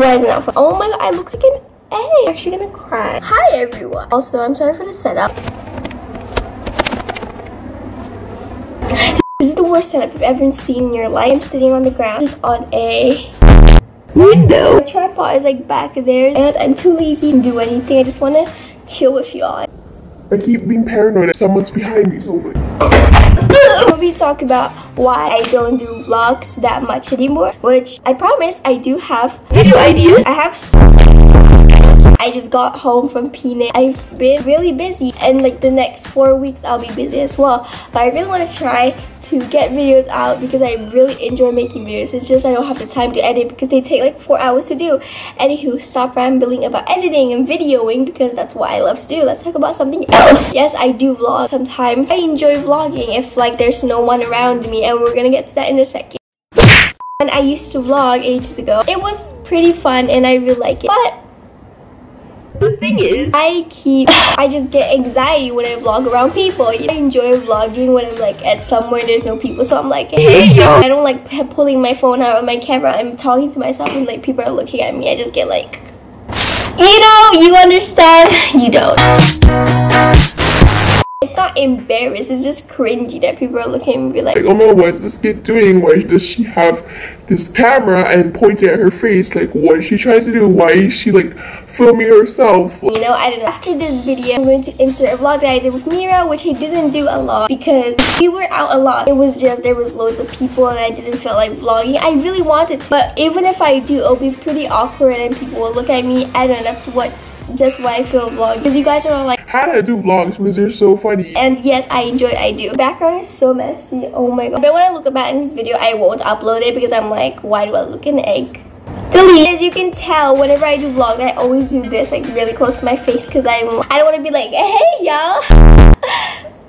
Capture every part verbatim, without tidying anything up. Why is it not? Oh my god, I look like an egg. I'm actually gonna cry. Hi everyone. Also, I'm sorry for the setup. This is the worst setup you've ever seen in your life. I'm sitting on the ground, just on a window. My tripod is like back there, and I'm too lazy to do anything. I just wanna chill with y'all. I keep being paranoid that someone's behind me, so we'll be talking about why I don't do vlogs that much anymore, which I promise I do have video ideas. I have so I just got home from Pune. I've been really busy, and like the next four weeks I'll be busy as well. But I really want to try to get videos out because I really enjoy making videos. It's just I don't have the time to edit because they take like four hours to do. Anywho, stop rambling about editing and videoing because that's what I love to do. Let's talk about something else. Yes, I do vlog sometimes. I enjoy vlogging if like there's no one around me, and we're gonna get to that in a second. When I used to vlog ages ago, it was pretty fun and I really like it. But the thing is, I keep, I just get anxiety when I vlog around people. I enjoy vlogging when I'm like at somewhere there's no people, so I'm like, hey yo. I don't like pulling my phone out of my camera. I'm talking to myself and like people are looking at me. I just get like, you know, you understand, you don't. It's not embarrassed, it's just cringy that people are looking at me and be like, like, oh no, what's this kid doing? Why does she have this camera and pointing at her face? Like, what is she trying to do? Why is she like filming herself? You know, I don't know. After this video, I'm going to insert a vlog that I did with Mirai, which I didn't do a lot because we were out a lot. It was just there was loads of people and I didn't feel like vlogging. I really wanted to, but even if I do, it'll be pretty awkward and people will look at me. I don't know. That's what just why I feel vlog, because you guys are all like, how do I do vlogs? Because they're so funny. And yes, I enjoy it. I do. The background is so messy. Oh my god. But when I look back in this video, I won't upload it because I'm like, Like, why do I look an egg? Delete. As you can tell, whenever I do vlogs, I always do this like really close to my face because I'm I don't want to be like, hey y'all.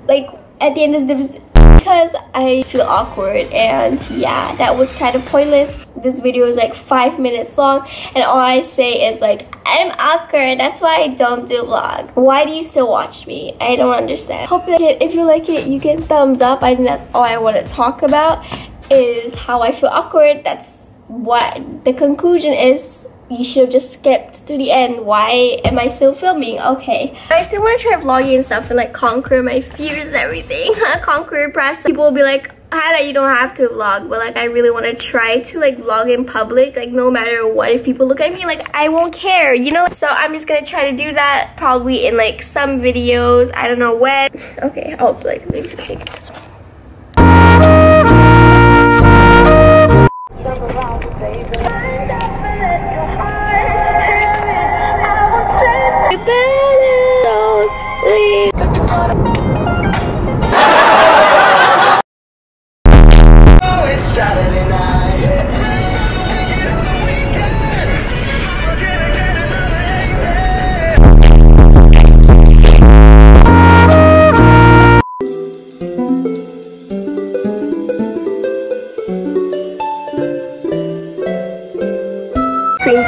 Like at the end of this, because I feel awkward, and yeah, that was kind of pointless. This video is like five minutes long, and all I say is like, I'm awkward. That's why I don't do vlog. Why do you still watch me? I don't understand. Hope you like it. If you like it, you can thumbs up. I think that's all I want to talk about. Is how I feel awkward. That's what the conclusion is. You should have just skipped to the end. Why am I still filming? Okay, I still want to try vlogging and stuff and like conquer my fears and everything. Conquer press. People will be like, Hannah, you don't have to vlog, but like I really want to try to like vlog in public, like no matter what. If people look at me, like I won't care, you know. So I'm just gonna try to do that probably in like some videos. I don't know when. Okay, I'll like maybe take this one.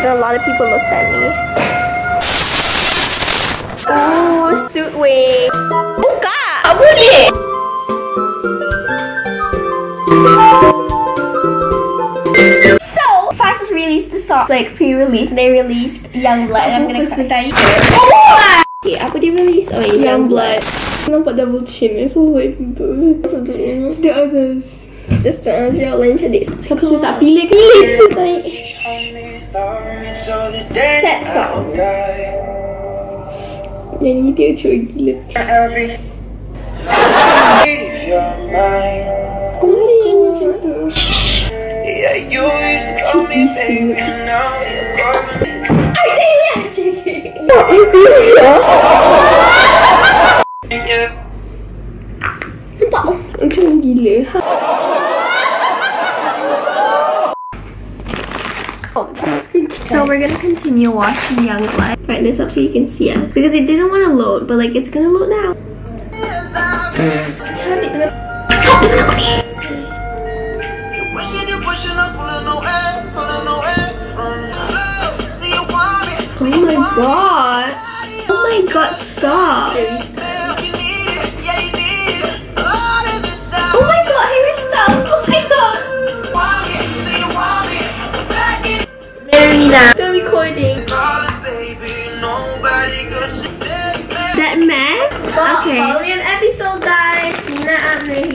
A lot of people looked at me. Oh, suit way. Oh god, I would it. So, Fox just released the song, like pre-release. They released Yungblud. I'm gonna cut it. Oh, okay, apa dia release? Oh, Yungblud. Kenapa double chin? It's always the others. Just the original lens of this. Siapa suruh tak pilih? Pilih. So sad song. Nyanyi dia cuy gila. Kau mana yang macam tu? Cheesy. I say yeah, cheesy. What is this? Nampak? Macam gila. So we're gonna continue watching Yungblud. Brighten this up so you can see us because it didn't want to load, but like it's gonna load now. Oh my god! Oh my god! Stop! Oh my god! Harry Styles! Oh my god! Don't be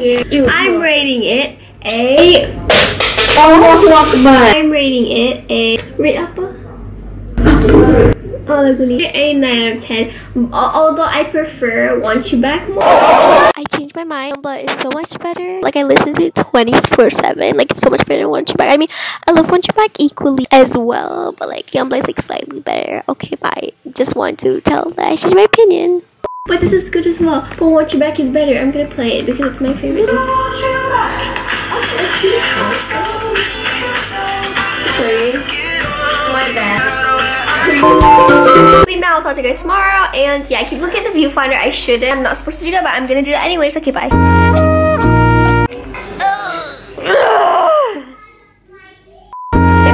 you. I'm rating it a Allahu Akbar. I'm rating it a rate apa? Oh, a nine out of ten. Although I prefer Want You Back more. I changed my mind. Yungblud is so much better. Like, I listened to it twenty-four seven. Like, it's so much better than Want You Back. I mean, I love Want You Back equally as well, but like Yungblud is like slightly better. Okay, bye. Just want to tell that I changed my opinion. But this is good as well. But Want You Back is better. I'm gonna play it because it's my favorite song. Sorry. My bad. Now I'll talk to you guys tomorrow, and yeah, I keep looking at the viewfinder. I shouldn't. I'm not supposed to do that, but I'm gonna do that anyways. Okay, bye. I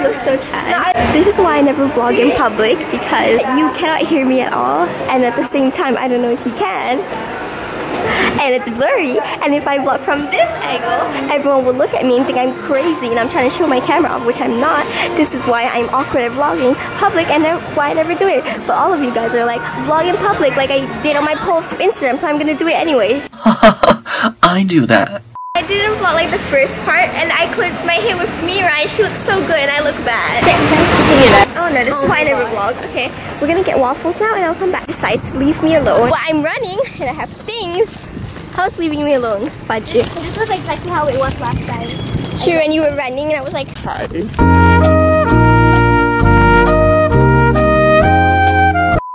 look so tired. This is why I never vlog in public, because you cannot hear me at all, and at the same time, I don't know if you can. And it's blurry, and if I vlog from this angle, everyone will look at me and think I'm crazy and I'm trying to show my camera off, which I'm not. This is why I'm awkward at vlogging public and why I never do it. But all of you guys are like, vlog in public like I did on my poll from Instagram, so I'm gonna do it anyways. I do that. I didn't vlog like the first part, and I clipped my hair with Mirai. She looks so good and I look bad. Oh no, this is why I never vlog. Okay, we're gonna get waffles now and I'll come back. Besides, leave me alone. But I'm running and I have things. How's leaving me alone? Fudge. This, this was exactly how it was last time. True, and you were running and I was like, hi.